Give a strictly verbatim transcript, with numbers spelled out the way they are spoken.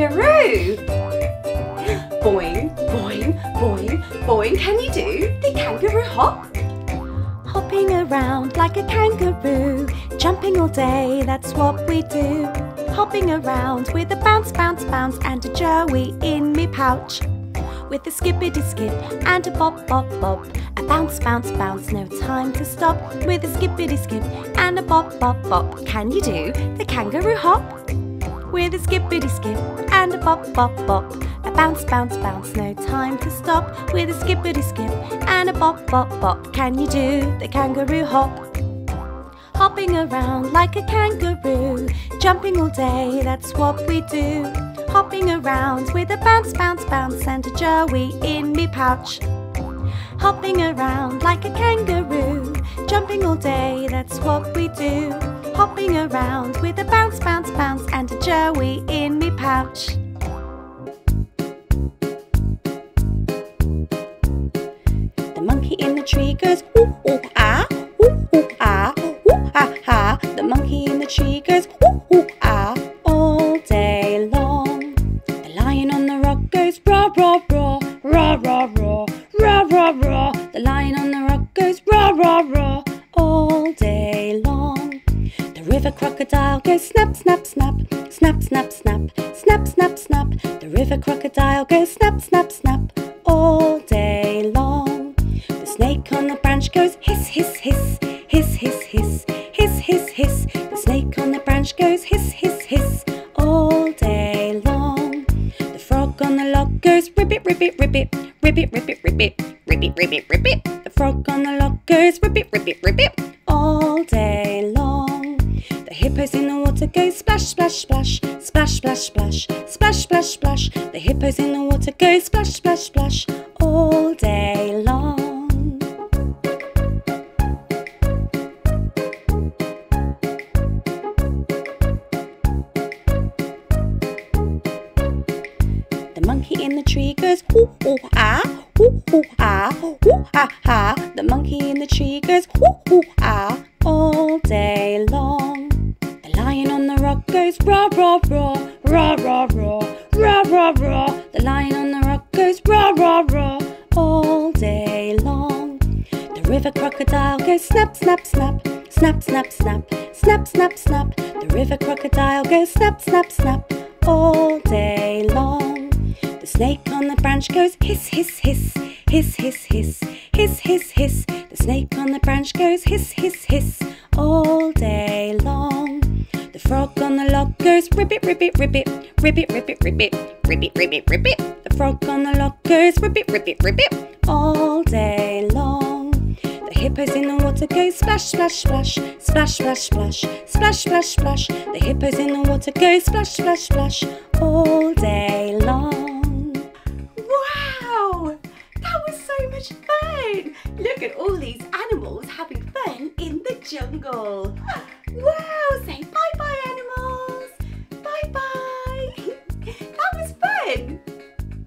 kangaroo. Boing, boing, boing, boing. Can you do the kangaroo hop? Hopping around like a kangaroo, jumping all day, that's what we do. Hopping around with a bounce, bounce, bounce, and a joey in me pouch. With a skippity skip and a bop, bop, bop, a bounce, bounce, bounce, no time to stop. With a skippity skip and a bop, bop, bop. Can you do the kangaroo hop? With a skippity skip and a bop, bop, bop, a bounce, bounce, bounce, no time to stop. With a skippity skip and a bop, bop, bop. Can you do the kangaroo hop? Hopping around like a kangaroo, jumping all day, that's what we do. Hopping around with a bounce, bounce, bounce, and a joey in me pouch. Hopping around like a kangaroo, jumping all day, that's what we do. Hopping around with a bounce, bounce, bounce, and a joey in me pouch. The monkey in the tree goes whoop, whoop, ah, whoop, whoop, ah, whoop, ha, ha. The monkey in the tree goes whoop, whoop, ah, all day long. The lion on the rock goes rah, rah, rah, rah, rah, rah, rah, rah, rah. The lion on the rock goes rah, rah, rah, all day long. The river crocodile goes snap, snap, snap, snap, snap, snap, snap, snap, snap. The river crocodile goes snap, snap, snap, all day long. The snake on the branch goes hiss, hiss, hiss, hiss, hiss, hiss, hiss, hiss, hiss. The snake on the branch goes hiss, hiss, hiss, all day long. The frog on the log goes ribbit, ribbit, ribbit, ribbit, ribbit, ribbit, ribbit, ribbit, ribbit. The frog on the log goes ribbit, ribbit, ribbit, all day long. The hippos in the water go splash, splash, splash, splash, splash, splash, splash, splash, splash. The hippos in the water go splash, splash, splash, all day long. The monkey in the tree goes whoop, whoop, ah, whoop, whoop, ah, whoop, ha, ha. The monkey in the tree goes whoop, whoop, ah, all day long. The lion on the rock goes rah, rah, rah, rah, rah, rah, rah, rah, rah. The lion on the rock goes rah, rah, rah, all day long. The river crocodile goes snap, snap, snap, snap, snap, snap, snap, snap, snap. The river crocodile goes snap, snap, snap, all day long. The snake on the branch goes hiss, hiss, hiss, hiss, hiss, hiss, hiss, hiss, hiss. The snake on the branch goes hiss, hiss, hiss, all day long. The frog on the log goes ribbit, ribbit, ribbit, ribbit, ribbit, ribbit, ribbit, ribbit, ribbit. The frog on the log goes ribbit, ribbit, ribbit, all day long. The hippos in the water go splash, splash, splash, splash, splash, splash, splash, splash, splash. The hippos in the water go splash, splash, splash, all day long. Fun! Look at all these animals having fun in the jungle! Wow!